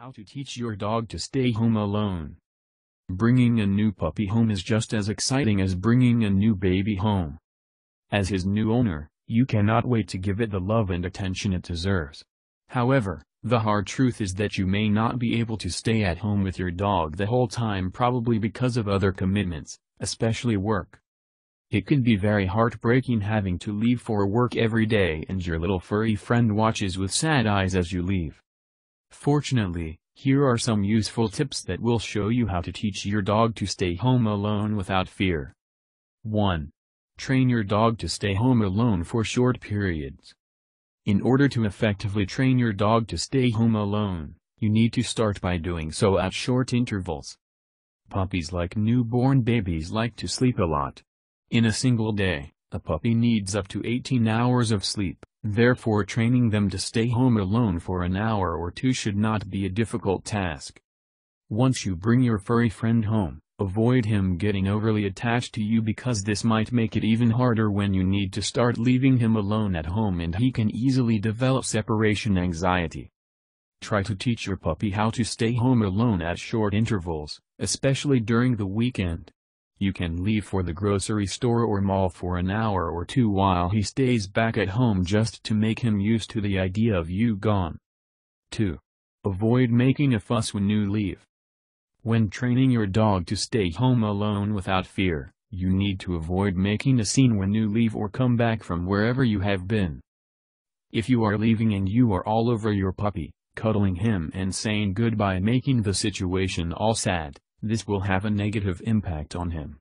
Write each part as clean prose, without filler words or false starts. How to teach your dog to stay home alone. Bringing a new puppy home is just as exciting as bringing a new baby home. As his new owner, you cannot wait to give it the love and attention it deserves. However, the hard truth is that you may not be able to stay at home with your dog the whole time, probably because of other commitments, especially work. It can be very heartbreaking having to leave for work every day and your little furry friend watches with sad eyes as you leave. Fortunately, here are some useful tips that will show you how to teach your dog to stay home alone without fear. 1. Train your dog to stay home alone for short periods. In order to effectively train your dog to stay home alone, you need to start by doing so at short intervals. Puppies, like newborn babies, like to sleep a lot. In a single day, a puppy needs up to 18 hours of sleep, therefore training them to stay home alone for an hour or two should not be a difficult task. Once you bring your furry friend home, avoid him getting overly attached to you, because this might make it even harder when you need to start leaving him alone at home, and he can easily develop separation anxiety. Try to teach your puppy how to stay home alone at short intervals, especially during the weekend. You can leave for the grocery store or mall for an hour or two while he stays back at home, just to make him used to the idea of you gone. 2. Avoid making a fuss when you leave. When training your dog to stay home alone without fear, you need to avoid making a scene when you leave or come back from wherever you have been. If you are leaving and you are all over your puppy, cuddling him and saying goodbye, making the situation all sad, this will have a negative impact on him.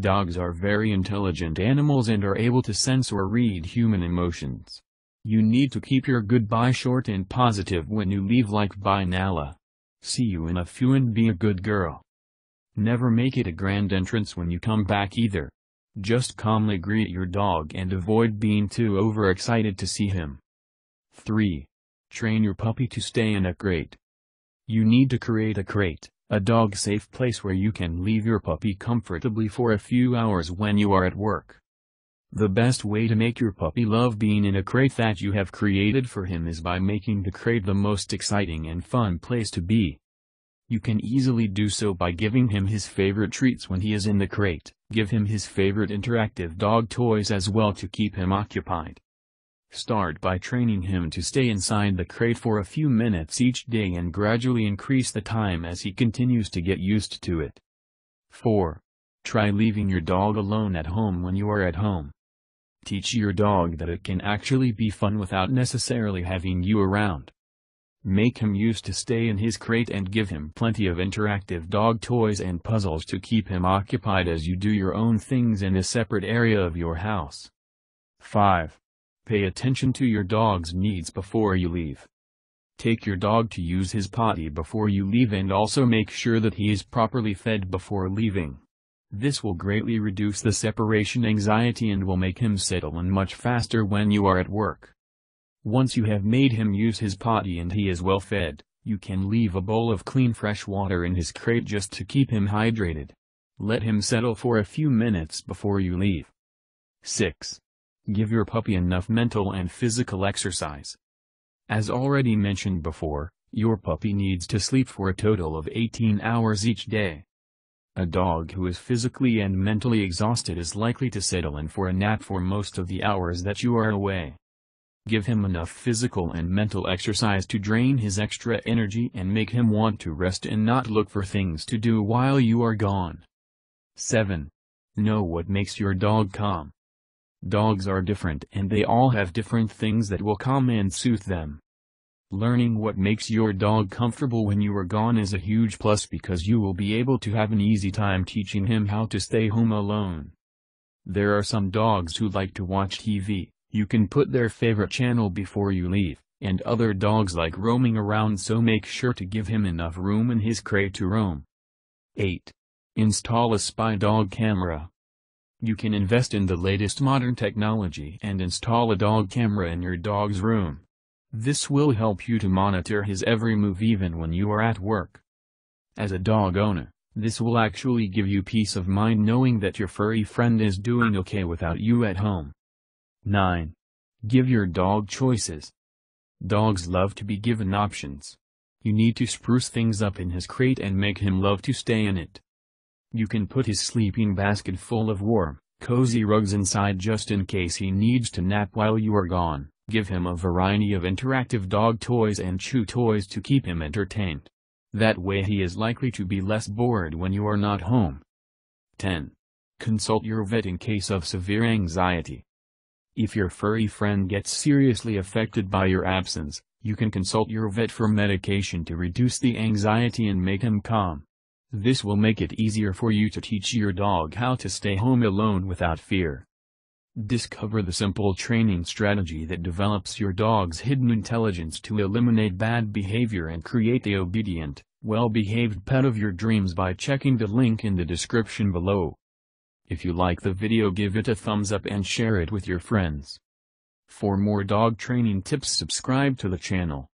Dogs are very intelligent animals and are able to sense or read human emotions. You need to keep your goodbye short and positive when you leave, like "Bye Nala. See you in a few, and be a good girl." Never make it a grand entrance when you come back either. Just calmly greet your dog and avoid being too overexcited to see him. 3. Train your puppy to stay in a crate. You need to create a crate, a dog-safe place where you can leave your puppy comfortably for a few hours when you are at work. The best way to make your puppy love being in a crate that you have created for him is by making the crate the most exciting and fun place to be. You can easily do so by giving him his favorite treats when he is in the crate. Give him his favorite interactive dog toys as well to keep him occupied. Start by training him to stay inside the crate for a few minutes each day and gradually increase the time as he continues to get used to it. 4. Try leaving your dog alone at home when you are at home. Teach your dog that it can actually be fun without necessarily having you around. Make him used to stay in his crate and give him plenty of interactive dog toys and puzzles to keep him occupied as you do your own things in a separate area of your house. 5. Pay attention to your dog's needs before you leave. Take your dog to use his potty before you leave, and also make sure that he is properly fed before leaving. This will greatly reduce the separation anxiety and will make him settle in much faster when you are at work. Once you have made him use his potty and he is well fed, you can leave a bowl of clean fresh water in his crate just to keep him hydrated. Let him settle for a few minutes before you leave. 6. Give your puppy enough mental and physical exercise. As already mentioned before, your puppy needs to sleep for a total of 18 hours each day. A dog who is physically and mentally exhausted is likely to settle in for a nap for most of the hours that you are away. Give him enough physical and mental exercise to drain his extra energy and make him want to rest and not look for things to do while you are gone. 7. Know what makes your dog calm. Dogs are different and they all have different things that will calm and soothe them. Learning what makes your dog comfortable when you are gone is a huge plus, because you will be able to have an easy time teaching him how to stay home alone. There are some dogs who like to watch TV. You can put their favorite channel before you leave, and other dogs like roaming around, so make sure to give him enough room in his crate to roam. 8. Install a spy dog camera. You can invest in the latest modern technology and install a dog camera in your dog's room. This will help you to monitor his every move even when you are at work. As a dog owner, this will actually give you peace of mind knowing that your furry friend is doing okay without you at home. 9. Give your dog choices. Dogs love to be given options. You need to spruce things up in his crate and make him love to stay in it. You can put his sleeping basket full of warm, cozy rugs inside just in case he needs to nap while you are gone. Give him a variety of interactive dog toys and chew toys to keep him entertained. That way he is likely to be less bored when you are not home. 10. Consult your vet in case of severe anxiety. If your furry friend gets seriously affected by your absence, you can consult your vet for medication to reduce the anxiety and make him calm. This will make it easier for you to teach your dog how to stay home alone without fear. Discover the simple training strategy that develops your dog's hidden intelligence to eliminate bad behavior and create the obedient, well-behaved pet of your dreams by checking the link in the description below. If you like the video, give it a thumbs up and share it with your friends. For more dog training tips, subscribe to the channel.